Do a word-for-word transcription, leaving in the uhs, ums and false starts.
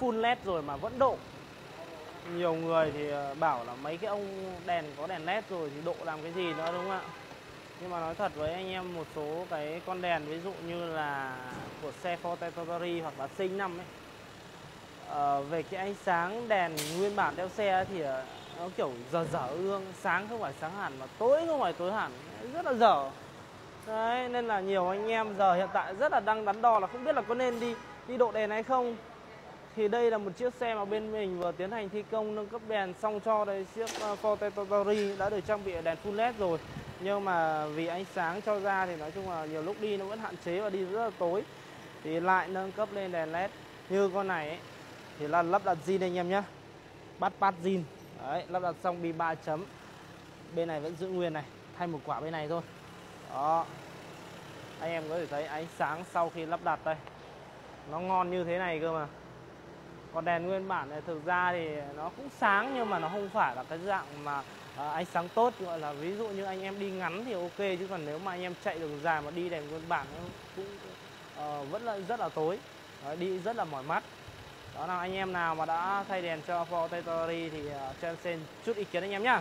full led rồi mà vẫn độ. Nhiều người thì bảo là mấy cái ông đèn có đèn led rồi thì độ làm cái gì nữa, đúng không ạ? Nhưng mà nói thật với anh em, một số cái con đèn ví dụ như là của xe Fortuner hoặc là Sinh năm ấy, à, về cái ánh sáng đèn nguyên bản đeo xe thì nó kiểu dở dở ương, sáng không phải sáng hẳn mà tối không phải tối hẳn, rất là dở. Đấy, nên là nhiều anh em giờ hiện tại rất là đang đắn đo là không biết là có nên đi đi độ đèn hay không. Thì đây là một chiếc xe mà bên mình vừa tiến hành thi công nâng cấp đèn xong cho đây, chiếc Fortuner đã được trang bị đèn full led rồi. Nhưng mà vì ánh sáng cho ra thì nói chung là nhiều lúc đi nó vẫn hạn chế và đi rất là tối, thì lại nâng cấp lên đèn led. Như con này ấy, thì là lắp đặt zin anh em nhé, bắt bắt zin. Đấy, lắp đặt xong bi ba chấm, bên này vẫn giữ nguyên này, thay một quả bên này thôi. Đó, anh em có thể thấy ánh sáng sau khi lắp đặt đây nó ngon như thế này cơ mà. Còn đèn nguyên bản này thực ra thì nó cũng sáng nhưng mà nó không phải là cái dạng mà à, ánh sáng tốt, gọi là ví dụ như anh em đi ngắn thì ok, chứ còn nếu mà anh em chạy đường dài mà đi đèn nguyên bản cũng à, vẫn là rất là tối. Đấy, đi rất là mỏi mắt. Đó là anh em nào mà đã thay đèn cho Fortuner thì uh, cho em xin chút ý kiến anh em nhá.